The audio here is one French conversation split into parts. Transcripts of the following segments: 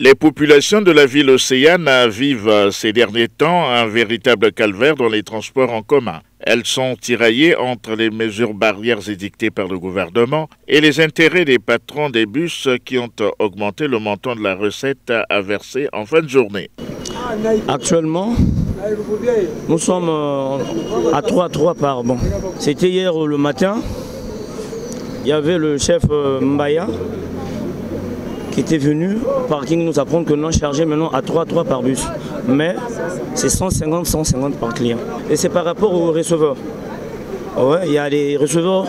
Les populations de la ville océane vivent ces derniers temps un véritable calvaire dans les transports en commun. Elles sont tiraillées entre les mesures barrières édictées par le gouvernement et les intérêts des patrons des bus qui ont augmenté le montant de la recette à verser en fin de journée. Actuellement, nous sommes à 3 par bon. C'était hier le matin, il y avait le chef Mbaya qui était venu au parking nous apprendre que l'on chargeait maintenant à 3 par bus. Mais c'est 150 par client. Et c'est par rapport aux receveurs. Ouais, il y a des receveurs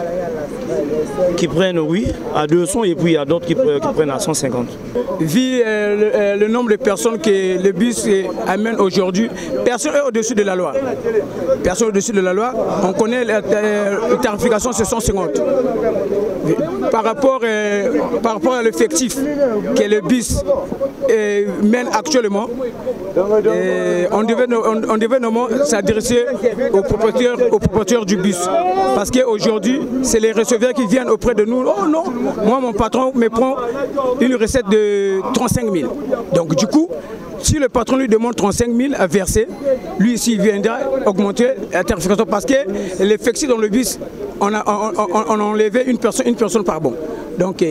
qui prennent, oui, à 200 et puis il y a d'autres qui prennent à 150. Vu le nombre de personnes que le bus amène aujourd'hui, personne n'est au-dessus de la loi. Personne n'est au-dessus de la loi. On connaît la tarification, c'est 150. Par rapport à l'effectif que le bus mène actuellement, on devait s'adresser aux propriétaires du bus. Parce qu'aujourd'hui, c'est les receveurs qui viennent auprès de nous. Oh non, moi mon patron me prend une recette de 35 000. Donc du coup, si le patron lui demande 35 000 à verser, lui ici il viendra augmenter la tarification parce que l'effectif dans le bus, on a enlevé une personne par bon. Donc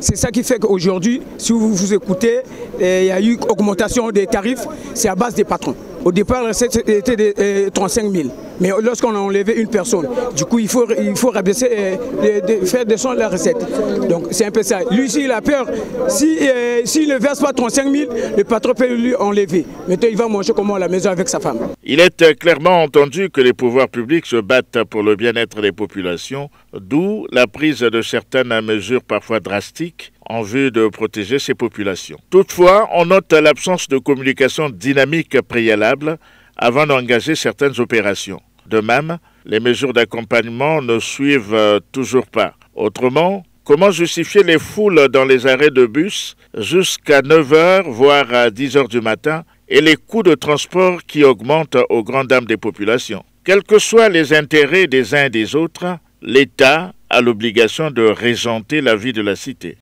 c'est ça qui fait qu'aujourd'hui, si vous écoutez, il y a eu augmentation des tarifs, c'est à base des patrons. Au départ, la recette était de 35 000. Mais lorsqu'on a enlevé une personne, du coup, il faut rabaisser et faire descendre la recette. Donc, c'est un peu ça. Lui, s'il a peur, s'il ne verse pas 35 000, le patron peut lui enlever. Maintenant, il va manger comment à la maison avec sa femme. Il est clairement entendu que les pouvoirs publics se battent pour le bien-être des populations, d'où la prise de certaines mesures parfois drastiques en vue de protéger ces populations. Toutefois, on note l'absence de communication dynamique préalable avant d'engager certaines opérations. De même, les mesures d'accompagnement ne suivent toujours pas. Autrement, comment justifier les foules dans les arrêts de bus jusqu'à 9 h, voire à 10 h du matin, et les coûts de transport qui augmentent aux grandes dames des populations? Quels que soient les intérêts des uns et des autres, l'État a l'obligation de régenter la vie de la cité.